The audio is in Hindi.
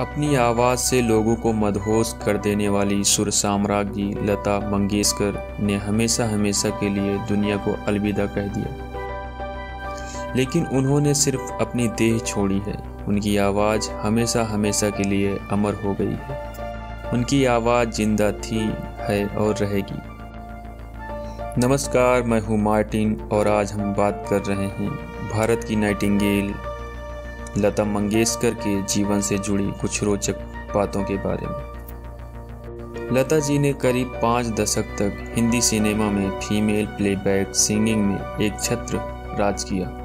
अपनी आवाज़ से लोगों को मदहोश कर देने वाली सुर साम्राज्ञी लता मंगेशकर ने हमेशा हमेशा के लिए दुनिया को अलविदा कह दिया, लेकिन उन्होंने सिर्फ अपनी देह छोड़ी है। उनकी आवाज़ हमेशा हमेशा के लिए अमर हो गई है। उनकी आवाज़ जिंदा थी, है और रहेगी। नमस्कार, मैं हूँ मार्टिन और आज हम बात कर रहे हैं भारत की नाइटिंगेल लता मंगेशकर के जीवन से जुड़ी कुछ रोचक बातों के बारे में। लता जी ने करीब 5 दशक तक हिंदी सिनेमा में फीमेल प्लेबैक सिंगिंग में एक छत्र राज किया।